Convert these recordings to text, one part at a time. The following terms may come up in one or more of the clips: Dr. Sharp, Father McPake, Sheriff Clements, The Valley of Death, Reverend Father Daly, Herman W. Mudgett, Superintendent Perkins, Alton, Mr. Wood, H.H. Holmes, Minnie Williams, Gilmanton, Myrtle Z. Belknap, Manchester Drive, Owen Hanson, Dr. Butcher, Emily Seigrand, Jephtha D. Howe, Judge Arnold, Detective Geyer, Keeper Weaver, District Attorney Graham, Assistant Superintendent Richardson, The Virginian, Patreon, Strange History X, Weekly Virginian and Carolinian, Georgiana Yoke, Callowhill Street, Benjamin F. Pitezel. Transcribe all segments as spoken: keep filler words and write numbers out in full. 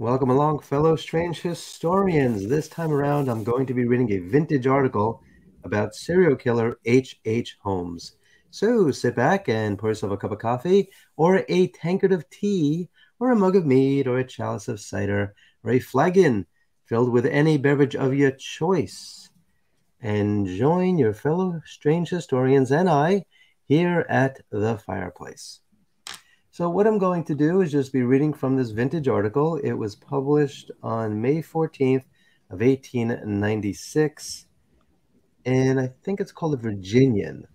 Welcome along, fellow strange historians. This time around, I'm going to be reading a vintage article about serial killer H H Holmes. So sit back and pour yourself a cup of coffee, or a tankard of tea, or a mug of mead, or a chalice of cider, or a flagon filled with any beverage of your choice, and join your fellow strange historians and I here at the fireplace. So what I'm going to do is just be reading from this vintage article. It was published on May fourteenth of eighteen ninety-six, and I think it's called The Virginian.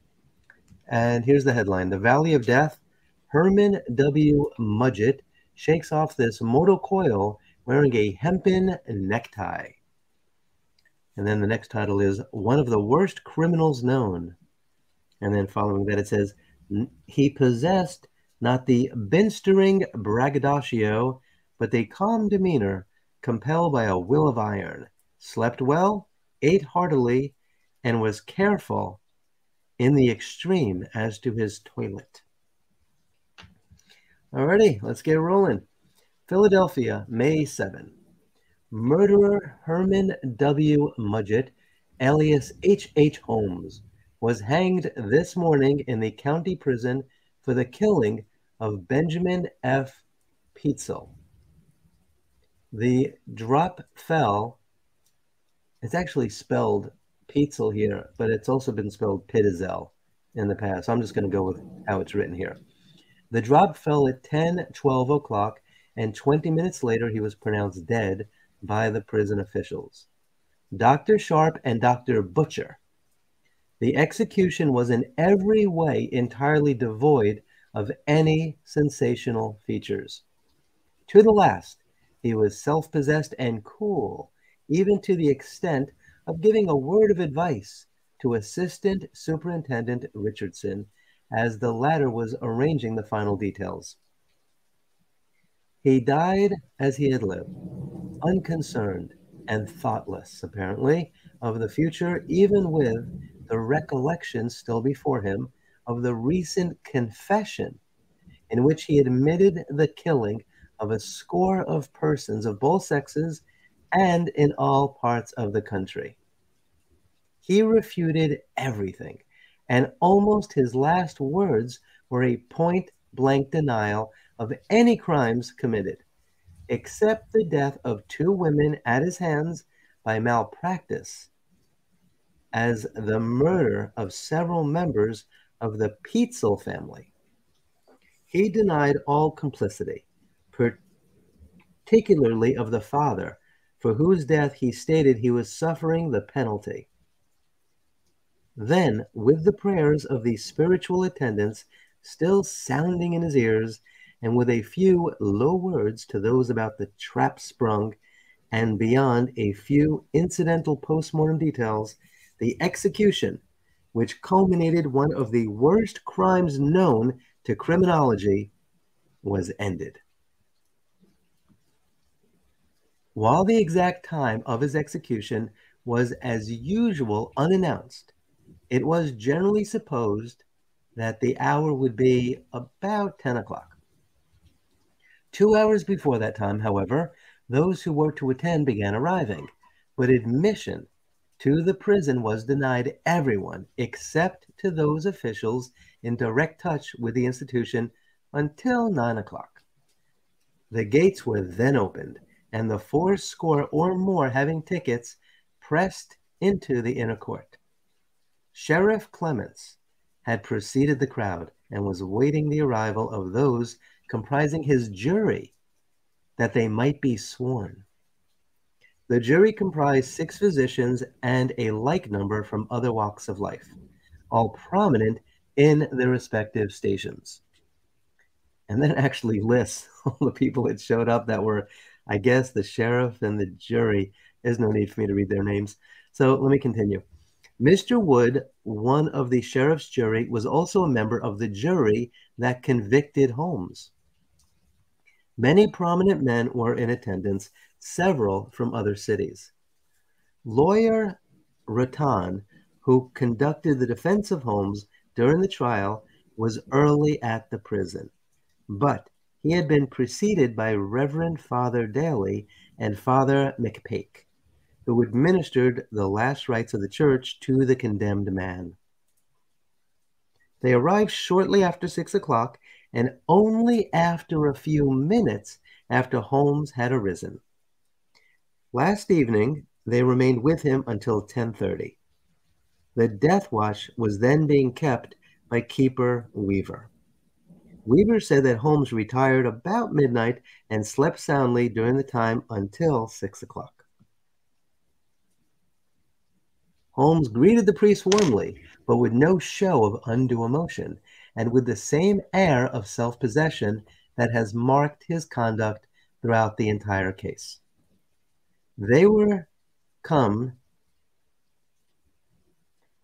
And here's the headline: The Valley of Death, Herman W. Mudgett shakes off this mortal coil wearing a hempen necktie. And then the next title is One of the Worst Criminals Known. And then following that it says, he possessed not the benstirring braggadocio, but a calm demeanor, compelled by a will of iron, slept well, ate heartily, and was careful in the extreme as to his toilet. Alrighty, let's get rolling. Philadelphia, May seventh. Murderer Herman W. Mudgett, alias H H Holmes, was hanged this morning in the county prison for the killing of Benjamin F. Pitezel. The drop fell. It's actually spelled Pitezel here, but it's also been spelled Pitezel in the past. So I'm just going to go with how it's written here. The drop fell at ten twelve o'clock, and twenty minutes later he was pronounced dead by the prison officials, Doctor Sharp and Doctor Butcher. The execution was in every way entirely devoid of any sensational features. To the last, he was self-possessed and cool, even to the extent of giving a word of advice to Assistant Superintendent Richardson as the latter was arranging the final details. He died as he had lived, unconcerned and thoughtless, apparently, of the future, even with the recollection still before him of the recent confession in which he admitted the killing of a score of persons of both sexes and in all parts of the country. He refuted everything, and almost his last words were a point-blank denial of any crimes committed, except the death of two women at his hands by malpractice, as the murder of several members of the Pitezel family. He denied all complicity, particularly of the father, for whose death he stated he was suffering the penalty. Then, with the prayers of the spiritual attendants still sounding in his ears, and with a few low words to those about the trap sprung, and beyond a few incidental postmortem details, the execution, which culminated one of the worst crimes known to criminology, was ended. While the exact time of his execution was, as usual, unannounced, it was generally supposed that the hour would be about ten o'clock. Two hours before that time, however, those who were to attend began arriving, but admission to the prison was denied everyone except to those officials in direct touch with the institution until nine o'clock. The gates were then opened, and the four score or more having tickets pressed into the inner court. Sheriff Clements had preceded the crowd and was waiting the arrival of those comprising his jury that they might be sworn. The jury comprised six physicians and a like number from other walks of life, all prominent in their respective stations. And then it actually lists all the people that showed up that were, I guess, the sheriff and the jury. There's no need for me to read their names. So let me continue. Mister Wood, one of the sheriff's jury, was also a member of the jury that convicted Holmes. Many prominent men were in attendance, several from other cities. Lawyer Rotan, who conducted the defense of Holmes during the trial, was early at the prison, but He had been preceded by Reverend Father Daly and Father McPake, who administered the last rites of the church to the condemned man. They arrived shortly after six o'clock, and only after a few minutes after Holmes had arisen. Last evening, they remained with him until ten thirty. The death watch was then being kept by Keeper Weaver. Weaver said that Holmes retired about midnight and slept soundly during the time until six o'clock. Holmes greeted the priest warmly, but with no show of undue emotion, and with the same air of self-possession that has marked his conduct throughout the entire case. They were come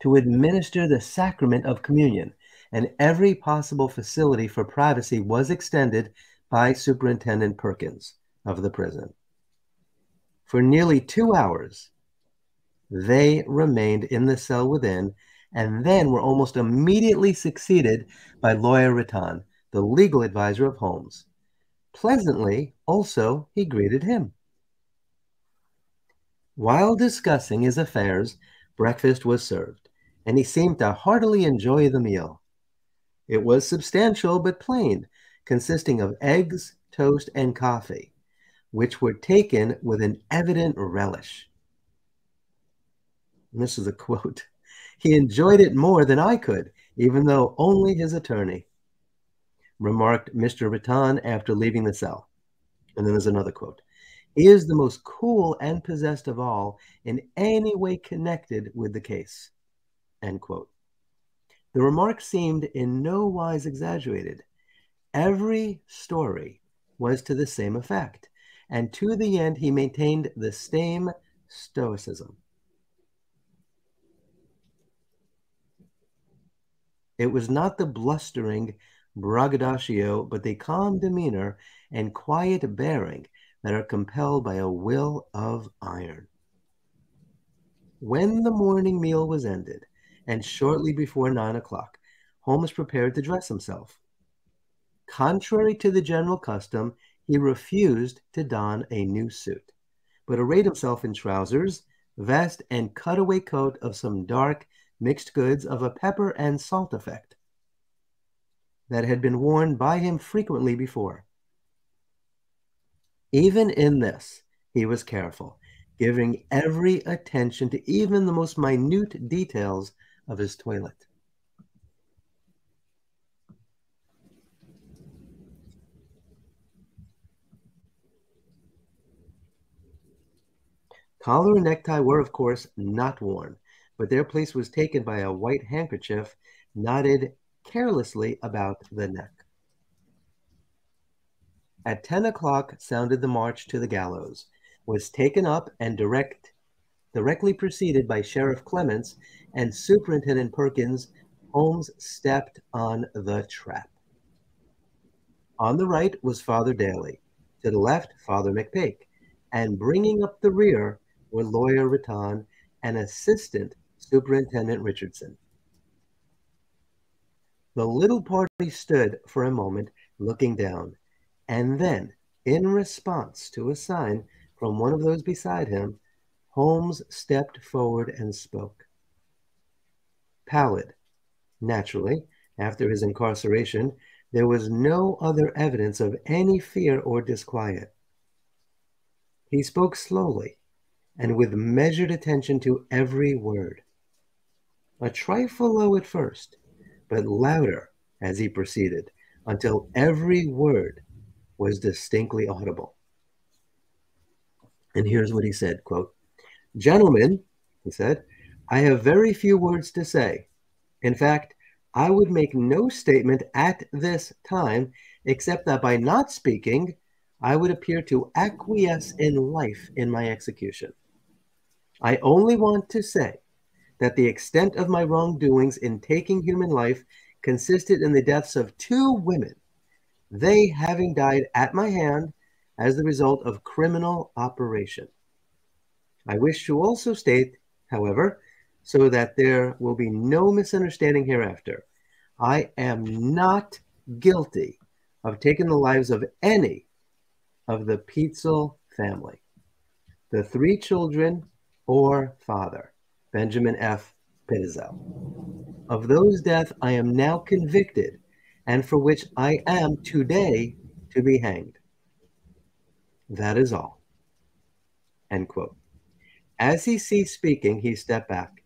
to administer the sacrament of communion, and every possible facility for privacy was extended by Superintendent Perkins of the prison. For nearly two hours, they remained in the cell within, and then were almost immediately succeeded by Lawyer Rotan, the legal advisor of Holmes. Pleasantly, also, he greeted him. While discussing his affairs, breakfast was served, and he seemed to heartily enjoy the meal. It was substantial but plain, consisting of eggs, toast, and coffee, which were taken with an evident relish. And this is a quote. He enjoyed it more than I could, even though only his attorney, remarked Mister Rotan after leaving the cell. And then there's another quote. He is the most cool and possessed of all in any way connected with the case, end quote. The remark seemed in no wise exaggerated. Every story was to the same effect, and to the end he maintained the same stoicism. It was not the blustering braggadocio, but the calm demeanor and quiet bearing that are compelled by a will of iron. When the morning meal was ended, and shortly before nine o'clock, Holmes prepared to dress himself. Contrary to the general custom, he refused to don a new suit, but arrayed himself in trousers, vest, and cutaway coat of some dark mixed goods of a pepper and salt effect that had been worn by him frequently before. Even in this, he was careful, giving every attention to even the most minute details of his toilet. Collar and necktie were, of course, not worn, but their place was taken by a white handkerchief knotted carelessly about the neck. At ten o'clock sounded the march to the gallows, was taken up and direct, directly preceded by Sheriff Clements and Superintendent Perkins. Holmes stepped on the trap. On the right was Father Daly, to the left Father McPake, and bringing up the rear were Lawyer Rotan and Assistant Superintendent Richardson. The little party stood for a moment looking down, and then, in response to a sign from one of those beside him, Holmes stepped forward and spoke. Pallid, naturally, after his incarceration, there was no other evidence of any fear or disquiet. He spoke slowly and with measured attention to every word, a trifle low at first, but louder as he proceeded, until every word was distinctly audible. And here's what he said, quote, "Gentlemen," he said, "I have very few words to say. In fact, I would make no statement at this time, except that by not speaking, I would appear to acquiesce in life in my execution. I only want to say that the extent of my wrongdoings in taking human life consisted in the deaths of two women, they having died at my hand as the result of criminal operation. I wish to also state, however, so that there will be no misunderstanding hereafter, I am not guilty have taken the lives of any of the Pitezel family, the three children or father, Benjamin F. Pitezel. Of those deaths I am now convicted and for which I am today to be hanged. That is all." End quote. As he ceased speaking, he stepped back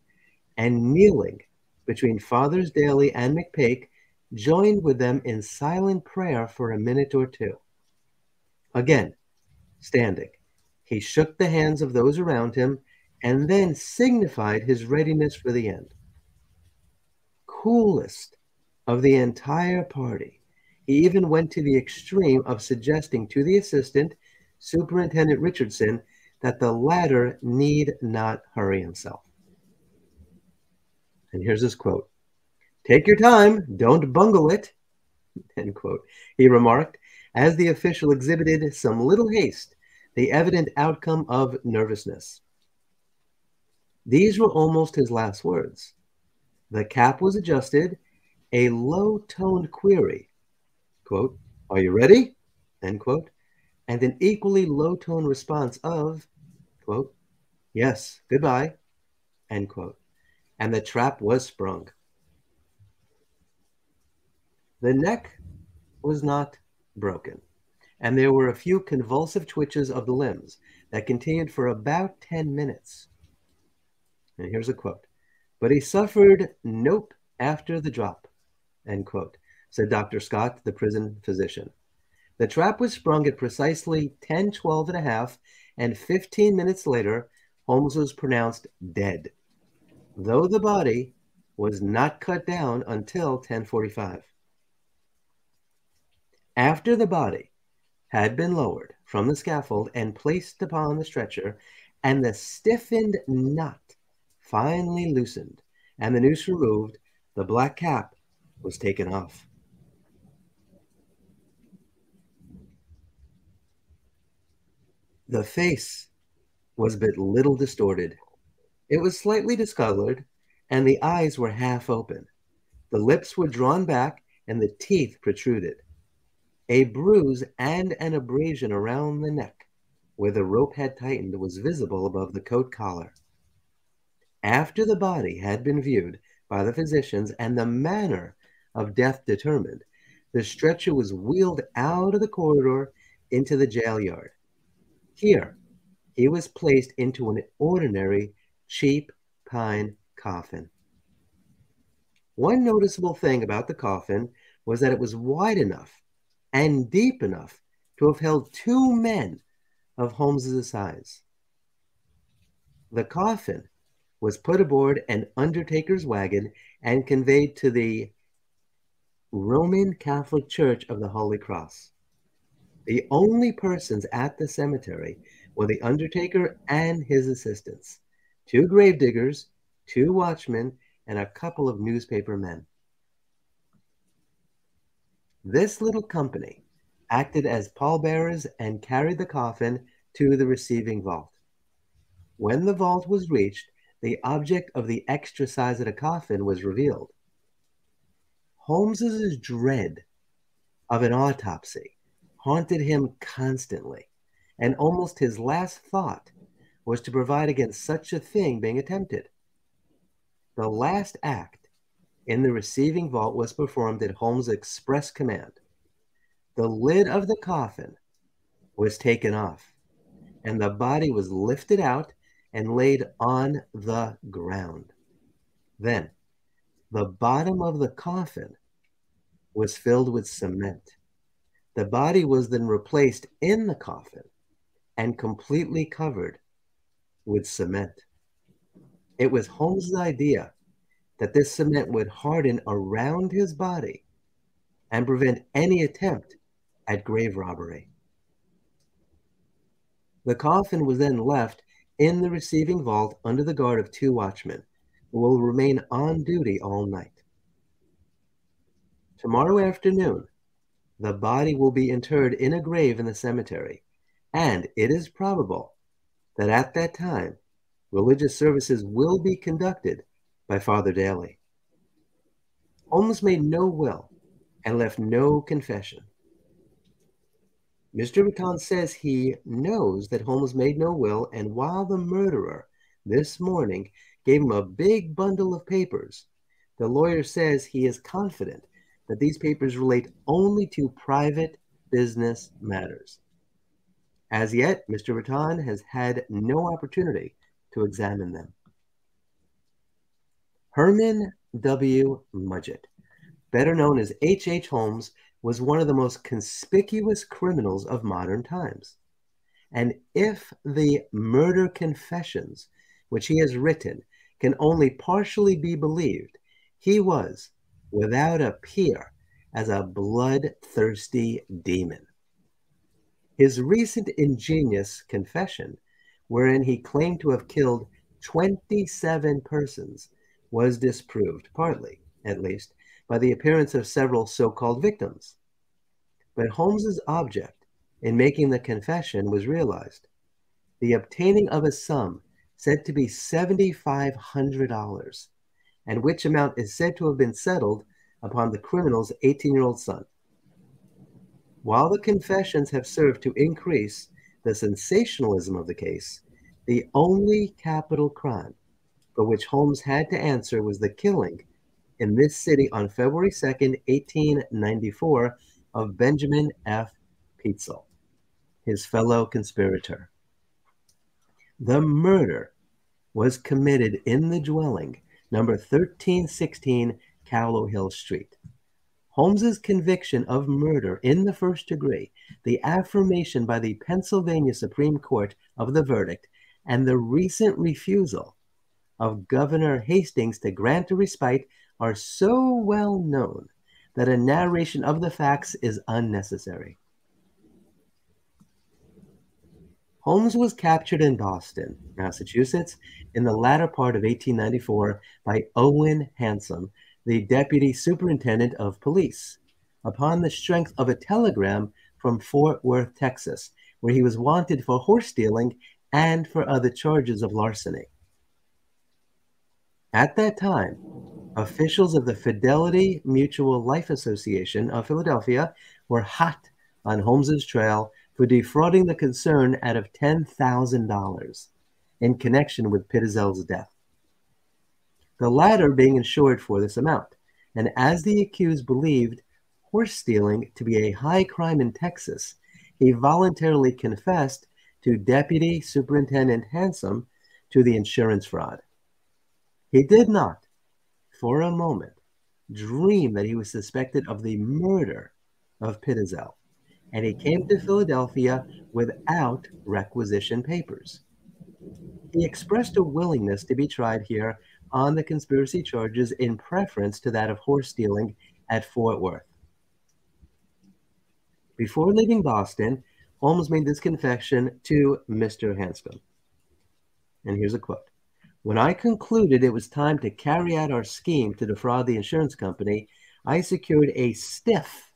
and kneeling between Fathers Daly and McPake, joined with them in silent prayer for a minute or two. Again, standing, he shook the hands of those around him and then signified his readiness for the end. Coolest of the entire party, he even went to the extreme of suggesting to the assistant, Superintendent Richardson, that the latter need not hurry himself. And here's his quote, "Take your time, don't bungle it," end quote, he remarked, as the official exhibited some little haste, the evident outcome of nervousness. These were almost his last words. The cap was adjusted, a low-toned query, quote, "Are you ready?" end quote, and an equally low-toned response of, quote, "Yes, goodbye," end quote, and the trap was sprung. The neck was not broken, and there were a few convulsive twitches of the limbs that continued for about ten minutes. And here's a quote, "But he suffered nope after the drop," end quote, said Doctor Scott, the prison physician. The trap was sprung at precisely ten, twelve and a half, and fifteen minutes later, Holmes was pronounced dead, though the body was not cut down until ten forty-five. After the body had been lowered from the scaffold and placed upon the stretcher, and the stiffened knot finally loosened and the noose removed, the black cap was taken off. The face was but little distorted. It was slightly discolored, and the eyes were half open. The lips were drawn back, and the teeth protruded. A bruise and an abrasion around the neck, where the rope had tightened, was visible above the coat collar. After the body had been viewed by the physicians and the manner of death determined, the stretcher was wheeled out of the corridor into the jail yard. Here, he was placed into an ordinary cheap pine coffin. One noticeable thing about the coffin was that it was wide enough and deep enough to have held two men of Holmes's size. The coffin was put aboard an undertaker's wagon and conveyed to the Roman Catholic Church of the Holy Cross. The only persons at the cemetery were the undertaker and his assistants, two gravediggers, two watchmen, and a couple of newspaper men. This little company acted as pallbearers and carried the coffin to the receiving vault. When the vault was reached, the object of the extra size of the coffin was revealed. Holmes's dread of an autopsy haunted him constantly, and almost his last thought was to provide against such a thing being attempted. The last act in the receiving vault was performed at Holmes' express command. The lid of the coffin was taken off, and the body was lifted out and laid on the ground. Then, the bottom of the coffin was filled with cement. The body was then replaced in the coffin and completely covered with cement. It was Holmes's idea that this cement would harden around his body and prevent any attempt at grave robbery. The coffin was then left in the receiving vault under the guard of two watchmen who will remain on duty all night. Tomorrow afternoon, the body will be interred in a grave in the cemetery, and it is probable that at that time, religious services will be conducted by Father Daly. Holmes made no will and left no confession. Mister Rotan says he knows that Holmes made no will, and while the murderer this morning gave him a big bundle of papers, the lawyer says he is confident that these papers relate only to private business matters. As yet, Mister Rotan has had no opportunity to examine them. Herman W. Mudgett, better known as H H. Holmes, was one of the most conspicuous criminals of modern times. And if the murder confessions which he has written can only partially be believed, he was, without a peer, as a bloodthirsty demon. His recent ingenious confession, wherein he claimed to have killed twenty-seven persons, was disproved, partly, at least, by the appearance of several so-called victims. But Holmes's object in making the confession was realized: the obtaining of a sum said to be seven thousand five hundred dollars, and which amount is said to have been settled upon the criminal's eighteen-year-old son. While the confessions have served to increase the sensationalism of the case, the only capital crime for which Holmes had to answer was the killing in this city on February second, eighteen ninety-four, of Benjamin F. Pitezel, his fellow conspirator. The murder was committed in the dwelling number thirteen sixteen Callowhill Street. Holmes's conviction of murder in the first degree, the affirmation by the Pennsylvania Supreme Court of the verdict, and the recent refusal of Governor Hastings to grant a respite are so well known that a narration of the facts is unnecessary. Holmes was captured in Boston, Massachusetts, in the latter part of eighteen ninety-four by Owen Hanson, the Deputy Superintendent of Police, upon the strength of a telegram from Fort Worth, Texas, where he was wanted for horse stealing and for other charges of larceny. At that time, officials of the Fidelity Mutual Life Association of Philadelphia were hot on Holmes's trail for defrauding the concern out of ten thousand dollars in connection with Pitezel's death, the latter being insured for this amount. And as the accused believed horse stealing to be a high crime in Texas, he voluntarily confessed to Deputy Superintendent Hanson to the insurance fraud. He did not, for a moment, dream that he was suspected of the murder of Pitezel, and he came to Philadelphia without requisition papers. He expressed a willingness to be tried here on the conspiracy charges in preference to that of horse stealing at Fort Worth. Before leaving Boston, Holmes made this confession to Mister Hanson. And here's a quote. "When I concluded it was time to carry out our scheme to defraud the insurance company, I secured a stiff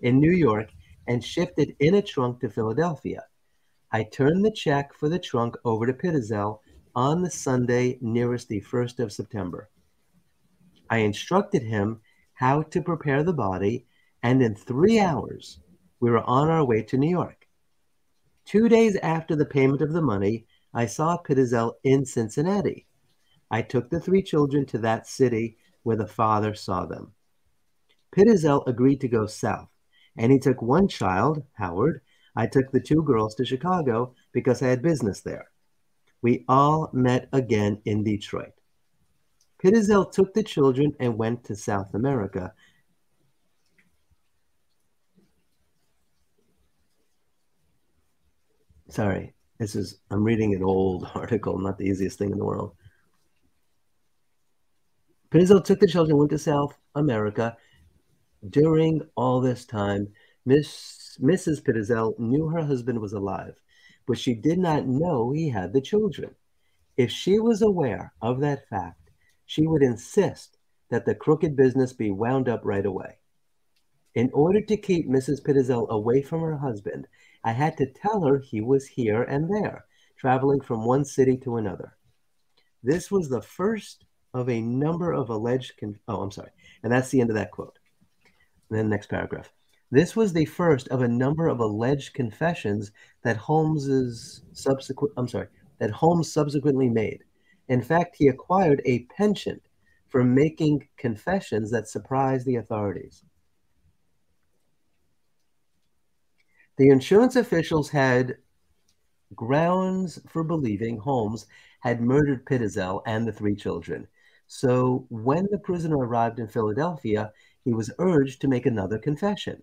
in New York and shipped it in a trunk to Philadelphia. I turned the check for the trunk over to Pitezel on the Sunday nearest the first of September. I instructed him how to prepare the body, and in three hours, we were on our way to New York. Two days after the payment of the money, I saw Pitezel in Cincinnati. I took the three children to that city where the father saw them. Pitezel agreed to go south, and he took one child, Howard. I took the two girls to Chicago because I had business there. We all met again in Detroit. Pitezel took the children and went to South America. Sorry. This is, I'm reading an old article, not the easiest thing in the world. Pitezel took the children, went to South America. During all this time, Miss, Missus Pitezel knew her husband was alive, but she did not know he had the children. If she was aware of that fact, she would insist that the crooked business be wound up right away. In order to keep Missus Pitezel away from her husband, I had to tell her he was here and there, traveling from one city to another. This was the first of a number of alleged... Con oh, I'm sorry. And that's the end of that quote. And then the next paragraph. This was the first of a number of alleged confessions that Holmes's subsequent, I'm sorry, that Holmes subsequently made. In fact, he acquired a penchant for making confessions that surprised the authorities. The insurance officials had grounds for believing Holmes had murdered Pitezel and the three children. So when the prisoner arrived in Philadelphia, he was urged to make another confession.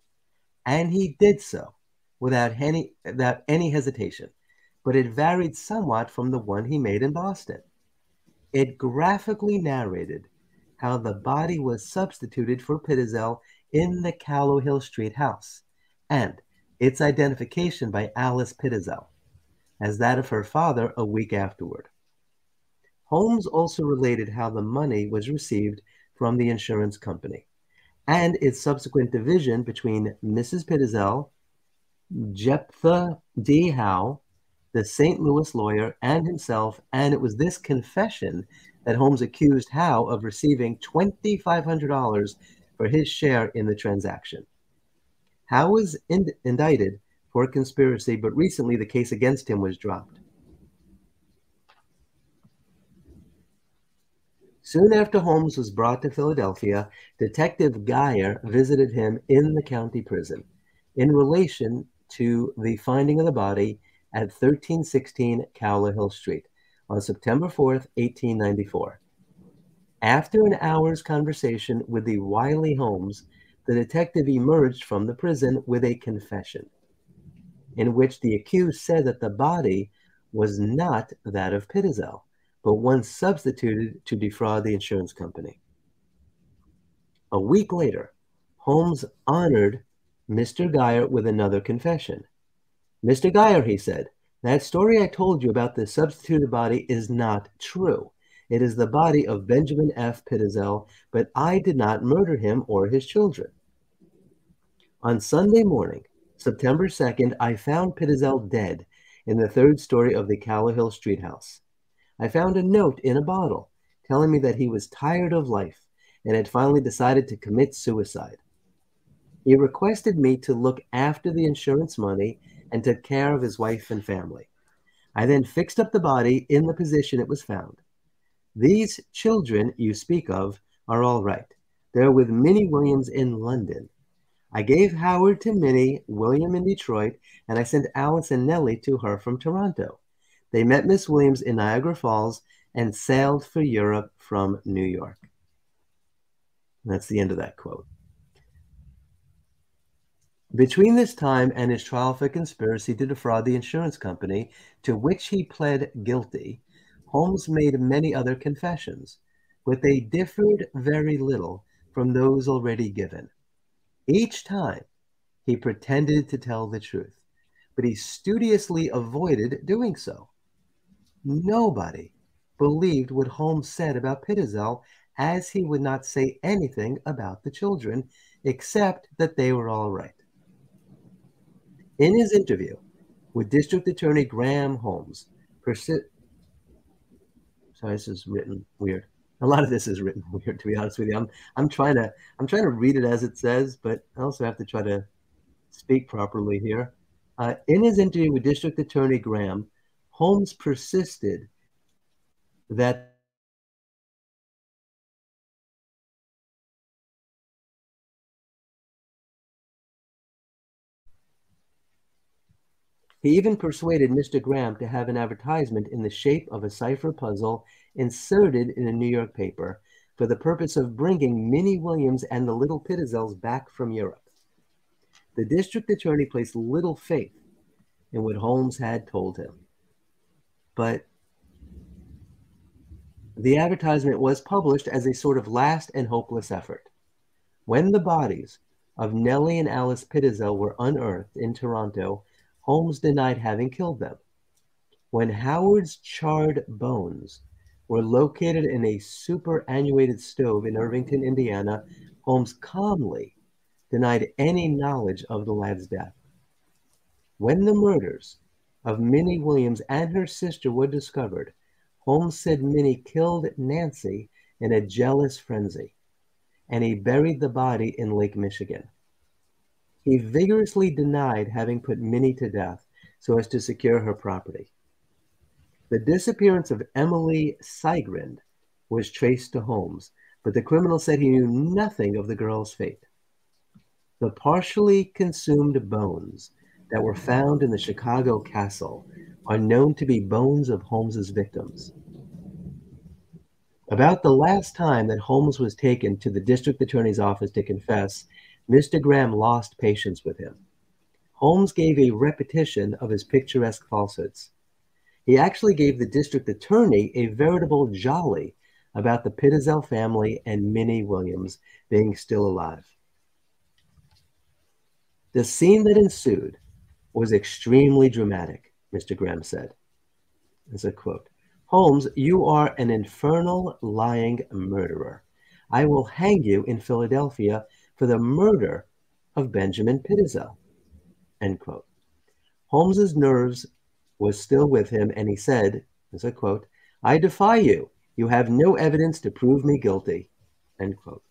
And he did so without any, without any hesitation, but it varied somewhat from the one he made in Boston. It graphically narrated how the body was substituted for Pitezel in the Callowhill Street house, and its identification by Alice Pitezel as that of her father a week afterward. Holmes also related how the money was received from the insurance company and its subsequent division between Missus Pitezel, Jephtha D. Howe, the Saint Louis lawyer, and himself, and it was this confession that Holmes accused Howe of receiving twenty-five hundred dollars for his share in the transaction. Howe was ind- indicted for a conspiracy, but recently the case against him was dropped. Soon after Holmes was brought to Philadelphia, Detective Geyer visited him in the county prison in relation to the finding of the body at thirteen sixteen Callowhill Street on September fourth, eighteen ninety-four. After an hour's conversation with the wily Holmes, the detective emerged from the prison with a confession, in which the accused said that the body was not that of Pitezel, but one substituted to defraud the insurance company. A week later, Holmes honored Mister Geyer with another confession. Mister Geyer, he said, that story I told you about the substituted body is not true. It is the body of Benjamin F. Pitezel, but I did not murder him or his children. On Sunday morning, September second, I found Pitezel dead in the third story of the Callowhill Street house. I found a note in a bottle telling me that he was tired of life and had finally decided to commit suicide. He requested me to look after the insurance money and took care of his wife and family. I then fixed up the body in the position it was found. These children you speak of are all right. They're with Minnie Williams in London. I gave Howard to Minnie, William in Detroit, and I sent Alice and Nellie to her from Toronto. They met Miss Williams in Niagara Falls and sailed for Europe from New York. And that's the end of that quote. Between this time and his trial for conspiracy to defraud the insurance company, to which he pled guilty, Holmes made many other confessions, but they differed very little from those already given. Each time, he pretended to tell the truth, but he studiously avoided doing so. Nobody believed what Holmes said about Pitezel, as he would not say anything about the children, except that they were all right. In his interview with District Attorney Graham, Holmes persi- Sorry, this is written weird. A lot of this is written weird, to be honest with you. I'm, I'm trying to, I'm trying to read it as it says, but I also have to try to speak properly here. Uh, in his interview with District Attorney Graham, Holmes persisted that he even persuaded Mister Graham to have an advertisement in the shape of a cipher puzzle inserted in a New York paper for the purpose of bringing Minnie Williams and the little Pitezels back from Europe. The district attorney placed little faith in what Holmes had told him, but the advertisement was published as a sort of last and hopeless effort. When the bodies of Nellie and Alice Pitezel were unearthed in Toronto, Holmes denied having killed them. When Howard's charred bones were located in a superannuated stove in Irvington, Indiana, Holmes calmly denied any knowledge of the lad's death. When the murders of Minnie Williams and her sister were discovered, Holmes said Minnie killed Nancy in a jealous frenzy, and he buried the body in Lake Michigan. He vigorously denied having put Minnie to death so as to secure her property. The disappearance of Emily Seigrand was traced to Holmes, but the criminal said he knew nothing of the girl's fate. The partially consumed bones that were found in the Chicago castle are known to be bones of Holmes's victims. About the last time that Holmes was taken to the district attorney's office to confess, Mister Graham lost patience with him. Holmes gave a repetition of his picturesque falsehoods. He actually gave the district attorney a veritable jolly about the Pitezel family and Minnie Williams being still alive. The scene that ensued was extremely dramatic, Mister Graham said. As a quote, "Holmes, you are an infernal, lying murderer. I will hang you in Philadelphia for the murder of Benjamin Pitezel." End quote. Holmes's nerves was still with him, and he said, as a quote, "I defy you. You have no evidence to prove me guilty." End quote.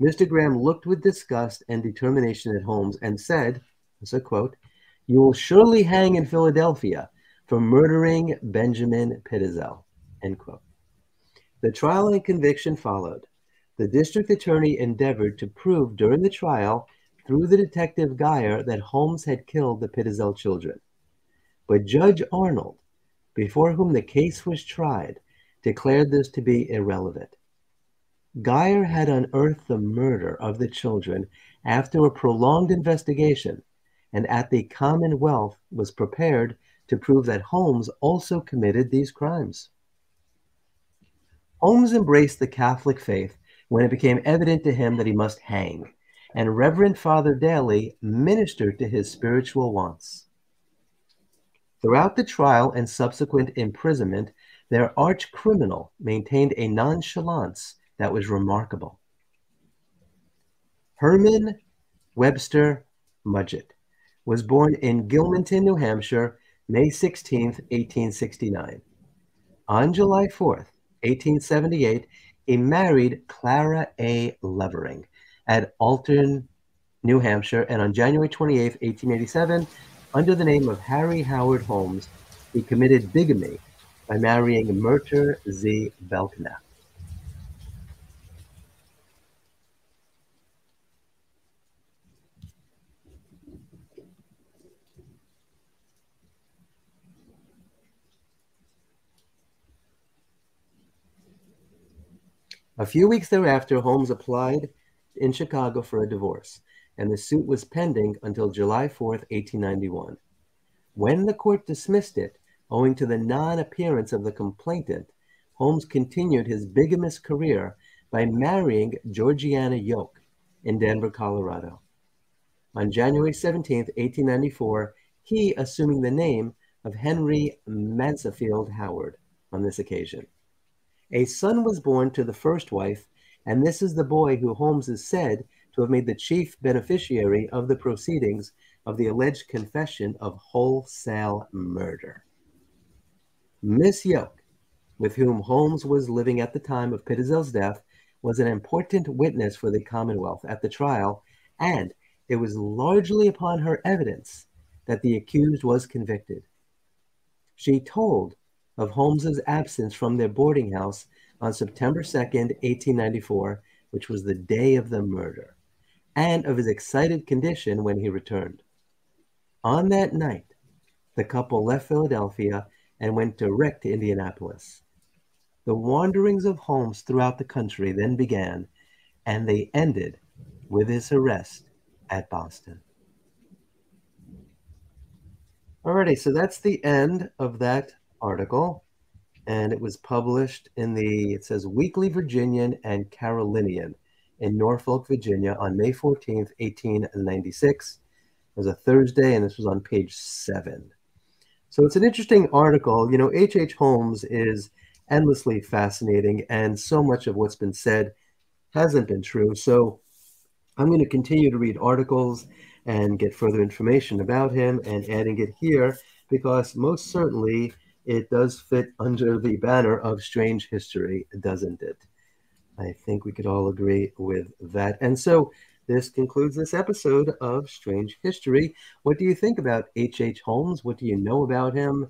Mister Graham looked with disgust and determination at Holmes and said, as a quote, "You will surely hang in Philadelphia for murdering Benjamin Pitezel." End quote. The trial and conviction followed. The district attorney endeavored to prove during the trial through the detective Geyer that Holmes had killed the Pitezel children. But Judge Arnold, before whom the case was tried, declared this to be irrelevant. Geyer had unearthed the murder of the children after a prolonged investigation, and at the Commonwealth was prepared to prove that Holmes also committed these crimes. Holmes embraced the Catholic faith when it became evident to him that he must hang, and Reverend Father Daly ministered to his spiritual wants. Throughout the trial and subsequent imprisonment, their arch criminal maintained a nonchalance that was remarkable. Herman Webster Mudgett was born in Gilmanton, New Hampshire, May sixteenth, eighteen sixty-nine. On July fourth, eighteen seventy-eight, he married Clara A. Levering at Alton, New Hampshire, and on January twenty-eighth, eighteen eighty-seven, under the name of Harry Howard Holmes, he committed bigamy by marrying Myrtle Z. Belknap. A few weeks thereafter, Holmes applied in Chicago for a divorce, and the suit was pending until July fourth, eighteen ninety-one. When the court dismissed it, owing to the non-appearance of the complainant, Holmes continued his bigamous career by marrying Georgiana Yoke in Denver, Colorado. On January seventeenth, eighteen ninety-four, he assuming the name of Henry Mansfield Howard on this occasion. A son was born to the first wife, and this is the boy who Holmes is said to have made the chief beneficiary of the proceedings of the alleged confession of wholesale murder. Miss Yoke, with whom Holmes was living at the time of Pitezel's death, was an important witness for the Commonwealth at the trial, and it was largely upon her evidence that the accused was convicted. She told of Holmes's absence from their boarding house on September second, eighteen ninety-four, which was the day of the murder, and of his excited condition when he returned. On that night, the couple left Philadelphia and went direct to Indianapolis. The wanderings of Holmes throughout the country then began, and they ended with his arrest at Boston. Alrighty, so that's the end of that article, and it was published in the, it says, Weekly Virginian and Carolinian in Norfolk, Virginia on May fourteenth, eighteen ninety-six. It was a Thursday, and this was on page seven. So it's an interesting article. You know, H H. Holmes is endlessly fascinating, and so much of what's been said hasn't been true. So I'm going to continue to read articles and get further information about him and adding it here, because most certainly it does fit under the banner of strange history, doesn't it? I think we could all agree with that. And so This concludes this episode of Strange History. What do you think about H H. Holmes? What do you know about him?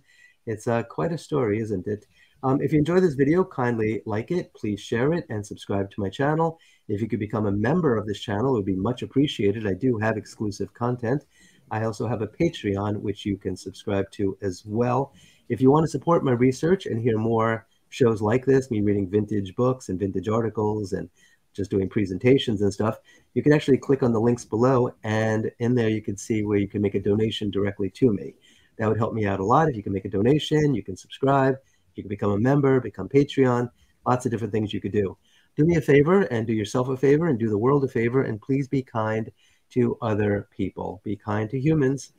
It's uh, quite a story, isn't it? Um, if you enjoyed this video, kindly like it, please share it, and subscribe to my channel. If you could become a member of this channel, it would be much appreciated. I do have exclusive content. I also have a Patreon, which you can subscribe to as well. If you want to support my research and hear more shows like this, me reading vintage books and vintage articles and just doing presentations and stuff, you can actually click on the links below, and in there you can see where you can make a donation directly to me. That would help me out a lot. If you can make a donation, you can subscribe, you can become a member, become Patreon, lots of different things you could do. Do me a favor and do yourself a favor and do the world a favor, and please be kind to other people. Be kind to humans.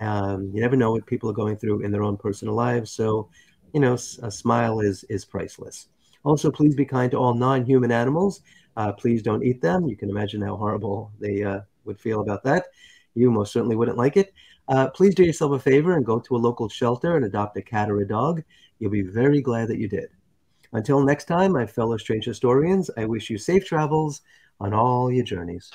Um, you never know what people are going through in their own personal lives. So, you know, a smile is, is priceless. Also, please be kind to all non-human animals. Uh, please don't eat them. You can imagine how horrible they uh, would feel about that. You most certainly wouldn't like it. Uh, please do yourself a favor and go to a local shelter and adopt a cat or a dog. You'll be very glad that you did. Until next time, my fellow strange historians, I wish you safe travels on all your journeys.